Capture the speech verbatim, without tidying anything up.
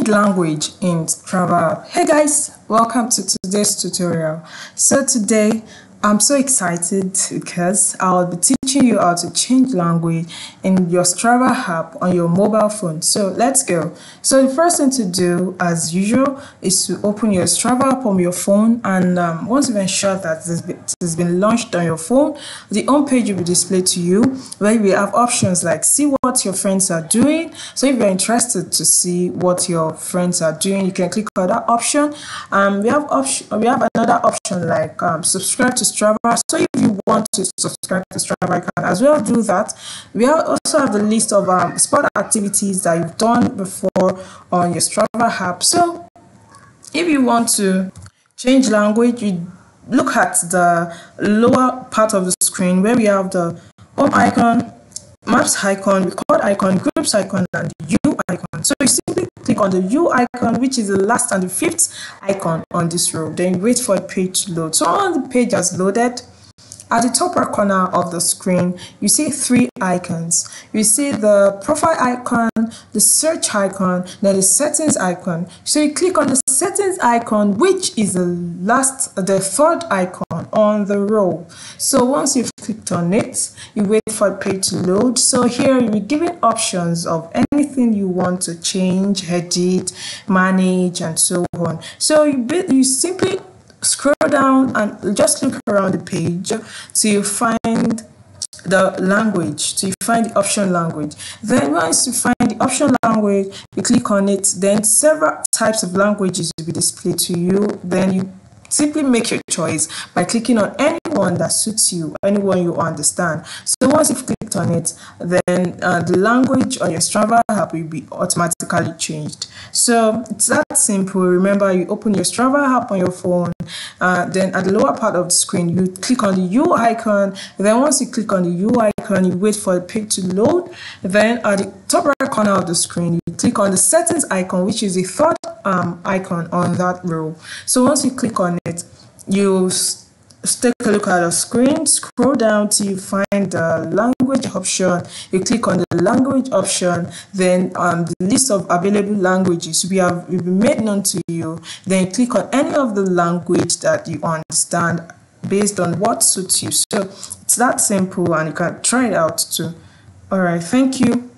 need language in Strava. Hey guys, welcome to today's tutorial. So today I'm so excited because I'll be teaching you how to change language in your Strava app on your mobile phone. So let's go. So the first thing to do, as usual, is to open your Strava app on your phone, and um, once you've ensured that it has been launched on your phone, the home page will be displayed to you, where we have options like see what your friends are doing. So if you're interested to see what your friends are doing, you can click on that option. Um, we have option. We have another option like um, subscribe to Strava. So if you want to subscribe to Strava, you can as well do that. We also have the list of um, sport activities that you've done before on your Strava app. So if you want to change language, you look at the lower part of the screen where we have the home icon, maps icon, record icon, groups icon, and the U icon. So you simply click on the U icon, which is the last and the fifth icon on this row. Then you wait for the page to load. So once the page has loaded, at the top right corner of the screen, you see three icons. You see the profile icon, the search icon, then the settings icon. So you click on the settings icon, which is the last, the third icon on the row. So once you've clicked on it, you wait for the page to load. So here you'll be given options of anything you want to change, edit, manage, and so on. So you, you simply scroll down and just look around the page till you find the language, till you find the option language. Then once you find the option language, you click on it. Then several types of languages will be displayed to you. Then you simply make your choice by clicking on any one that suits you, any one you understand. So once you've clicked on it, then uh, the language on your Strava app will be automatically changed. So it's that simple. Remember, you open your Strava app on your phone, uh, then at the lower part of the screen, you click on the U icon. Then once you click on the U icon, you wait for the page to load. Then at the top right corner of the screen, you click on the settings icon, which is the third um, icon on that row. So once you click on it, you take a look at the screen, scroll down till you find the language option. You click on the language option, then um, the list of available languages we have will be made known to you. Then you click on any of the language that you understand based on what suits you. So it's that simple, and you can try it out too. All right, thank you.